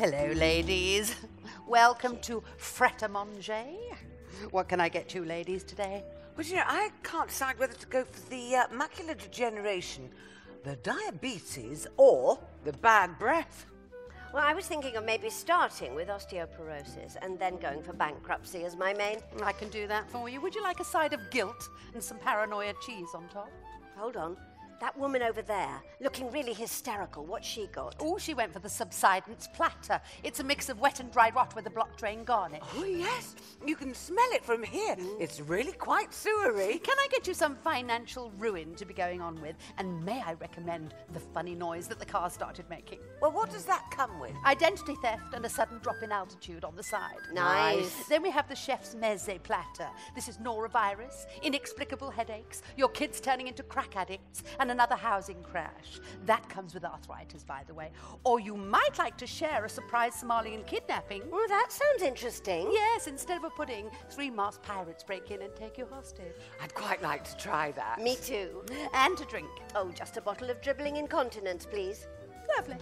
Hello, ladies. Welcome to Fret-a-Manger. What can I get you ladies today? Well, you know, I can't decide whether to go for the macular degeneration, the diabetes, or the bad breath. Well, I was thinking of maybe starting with osteoporosis and then going for bankruptcy as my main. I can do that for you. Would you like a side of guilt and some paranoia cheese on top? Hold on. That woman over there, looking really hysterical, what's she got? Oh, she went for the subsidence platter. It's a mix of wet and dry rot with a block-drain garnish. Oh, yes. You can smell it from here. It's really quite sewery. Can I get you some financial ruin to be going on with? And may I recommend the funny noise that the car started making? Well, what does that come with? Identity theft and a sudden drop in altitude on the side. Nice. Then we have the chef's meze platter. This is norovirus, inexplicable headaches, your kids turning into crack addicts, and another housing crash. That comes with arthritis, by the way. Or you might like to share a surprise Somalian kidnapping. Oh, that sounds interesting. Yes, instead of a pudding, 3 masked pirates break in and take you hostage. I'd quite like to try that. Me too. And to drink. Oh, just a bottle of dribbling incontinence, please. Lovely.